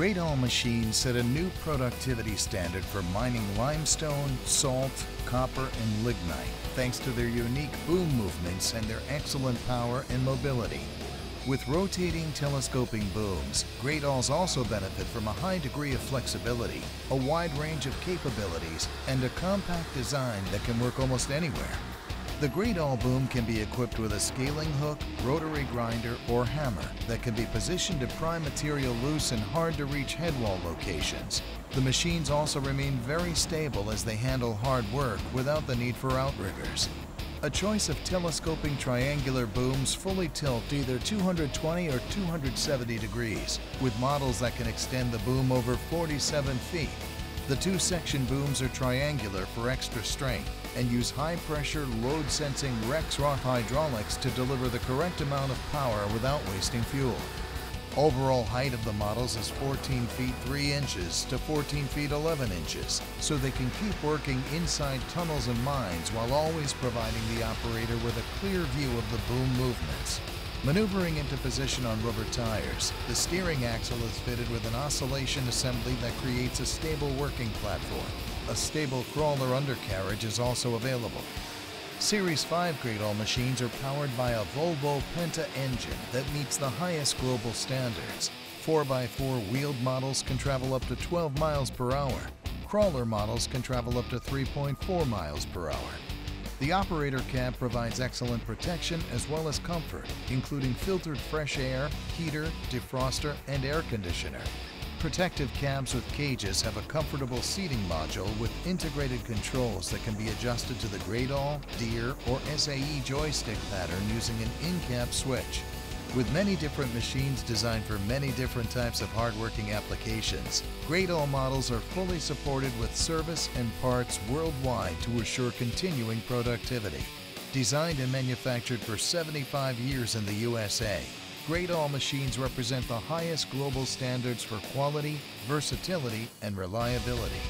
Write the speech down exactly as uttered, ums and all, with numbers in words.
Gradall machine set a new productivity standard for mining limestone, salt, copper, and lignite, thanks to their unique boom movements and their excellent power and mobility. With rotating telescoping booms, Gradalls also benefit from a high degree of flexibility, a wide range of capabilities, and a compact design that can work almost anywhere. The Gradall boom can be equipped with a scaling hook, rotary grinder, or hammer that can be positioned to pry material loose in hard-to-reach headwall locations. The machines also remain very stable as they handle hard work without the need for outriggers. A choice of telescoping triangular booms fully tilt either two hundred twenty or two hundred seventy degrees, with models that can extend the boom over forty-seven feet. The two-section booms are triangular for extra strength and use high-pressure, load-sensing Rexroth hydraulics to deliver the correct amount of power without wasting fuel. Overall height of the models is fourteen feet three inches to fourteen feet eleven inches, so they can keep working inside tunnels and mines while always providing the operator with a clear view of the boom movements. Maneuvering into position on rubber tires, the steering axle is fitted with an oscillation assembly that creates a stable working platform. A stable crawler undercarriage is also available. Series five Gradall machines are powered by a Volvo Penta engine that meets the highest global standards. four by four wheeled models can travel up to twelve miles per hour. Crawler models can travel up to three point four miles per hour. The operator cab provides excellent protection as well as comfort, including filtered fresh air, heater, defroster, and air conditioner. Protective cabs with cages have a comfortable seating module with integrated controls that can be adjusted to the Gradall, Deere, or S A E joystick pattern using an in-cab switch. With many different machines designed for many different types of hard-working applications, Gradall models are fully supported with service and parts worldwide to assure continuing productivity. Designed and manufactured for seventy-five years in the U S A, Gradall machines represent the highest global standards for quality, versatility, and reliability.